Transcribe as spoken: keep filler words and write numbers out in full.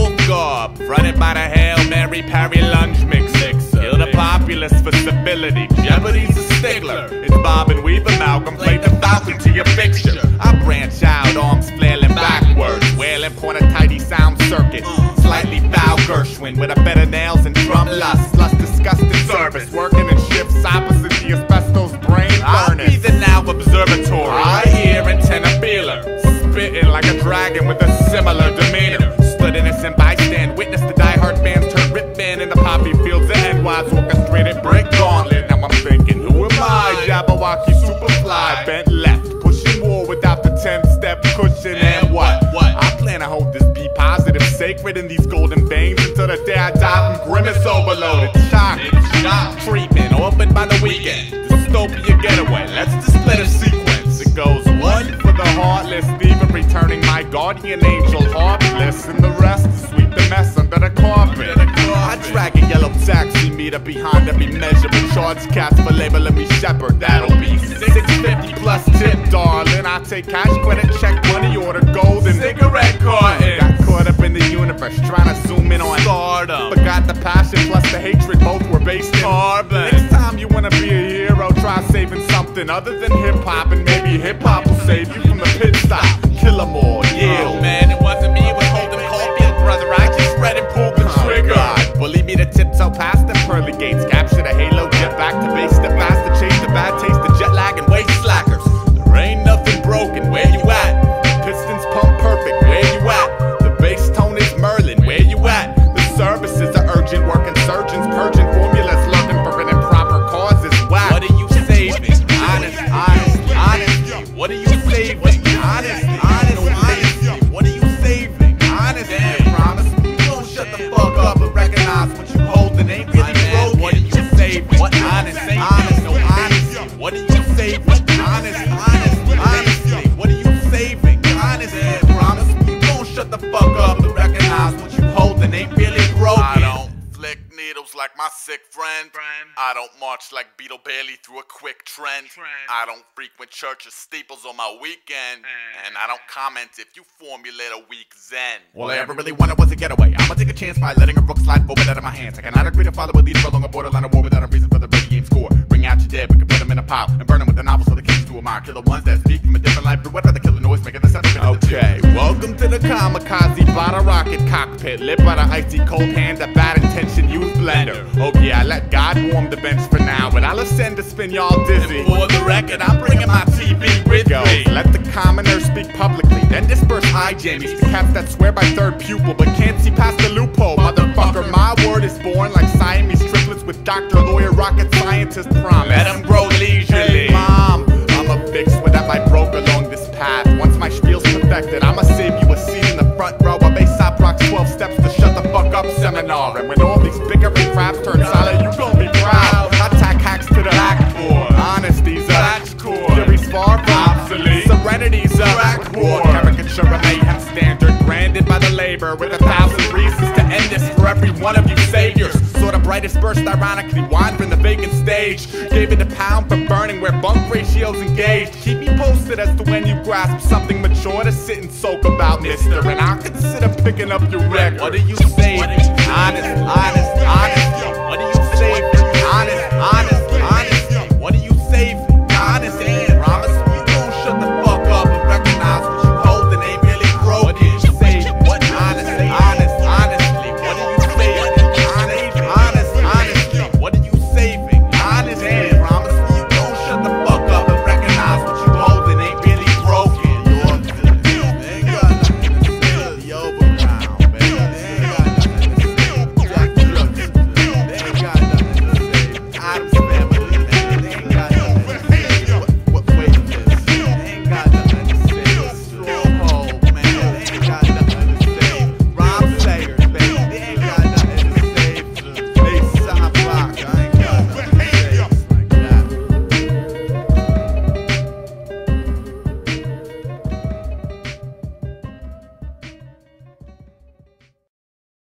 woke up, fronted by the Hail Mary Parry lunch mix. Kill the populace for civility. Jeopardy's a Stigler. It's Bob and Weaver, Malcolm. Play the Falcon to your fiction. I branch out, arms flailing backwards. Wailing, point a tidy sound circuit. Slightly foul Gershwin with a bed of nails and drum lust. Lust, disgusting service. Working in shifts opposite the asbestos brain furnace. I'll be the now observatory. I hear antenna feeler. Spitting like a dragon with a similar demeanor. Stood innocent bystand, witness the diehard fans turn rip man in the poppy fields of Edwards orchestrated brick gauntlet. Now I'm thinking, who am I? Jabberwocky superfly, bent left, pushing war without the ten-step cushion. And what? What? I plan to hold this be positive, sacred in these golden veins until the day I die from grimace overloaded. Shock, shock, treatment, opened by the weekend. Dystopia getaway. Let's display the sequence. It goes one for the heartless, even returning my guardian angel heartless, and the rest sweep the mess under the carpet. I drag a yellow taxi meter behind every measurement. Charge cats for labeling me shepherd. That'll be six fifty plus tip, darling. I take cash, credit, check, money order, gold, and cigarette carton. Got caught up in the universe, trying to zoom in on stardom. Forgot the passion plus the hatred, both were based in carbon. Next time you wanna be a hero, try saving something other than hip hop, and maybe hip hop will save you from the pit stop. Kill 'em all, yeah. Oh, man, it wasn't me. It was holding Caulfield, brother. I just read and pulled the trigger. God. Bully me to tiptoe past the pearly gates. Capture the halo, get back to base. The faster chase, the bad taste, the jet lag, and waist slackers. There ain't nothing broken. Where you at? Pistons pump perfect. Where you at? The bass tone is Merlin. Where you at? The services are urgent, working surgeons, purging formulas, loving for an improper causes. Whack. What are you saving? Honest, honest, honest. What are you saving? Honest. Like my sick friend. friend. I don't march like Beetle Bailey through a quick trend. Friend. I don't frequent church or steeples on my weekend. And, and I don't comment if you formulate a weak zen. All I ever really wanted was a getaway. I'ma take a chance by letting a book slide forward out of my hands. I cannot agree to follow a lead along a borderline of war without a reason for the ready game score. Bring out your dead, we can put them in a pile and burn them with the novels so the kids do a mile. Kill the ones that speak from a different life, but what about the killer noise making the sound of it? Okay, welcome to the kamikaze bottle rocket cockpit. Lit by the icy cold hand, a bad intention youth blender. Oh yeah, I let God warm the bench for now, but I'll ascend to spin y'all dizzy. And for the record, I'm bringing my T V with Go. me. Let the commoners speak publicly, then disperse eye jammies to cats that swear by third pupil but can't see past the loophole. Motherfucker, my word is born like Siamese triplets with doctor, lawyer, rocket scientist promise. Let them grow leisurely. Hey, mom, I'ma fix whatever I broke along this path. Once my spiel's perfected, I'ma save you a seat in the front row of Aesop Rock's twelve steps to shut the fuck up seminar. And when all these bickering crabs turn solid, you gon' be proud. I tack hacks to the back for honesty's a that's cool. Fury's far from obsolete. Serenity's a rack war. Caricature of mayhem standard, branded by the labor with a thousand reasons to end this for every one of you saviors. Saw the brightest burst ironically wandering the vacant stage. Gave it a pound for burning where bunk ratios engaged. Keep me posted as to when you grasp something mature to sit and soak about, mister. And I'll consider picking up your record. What are you saying? Honest, honest, honest.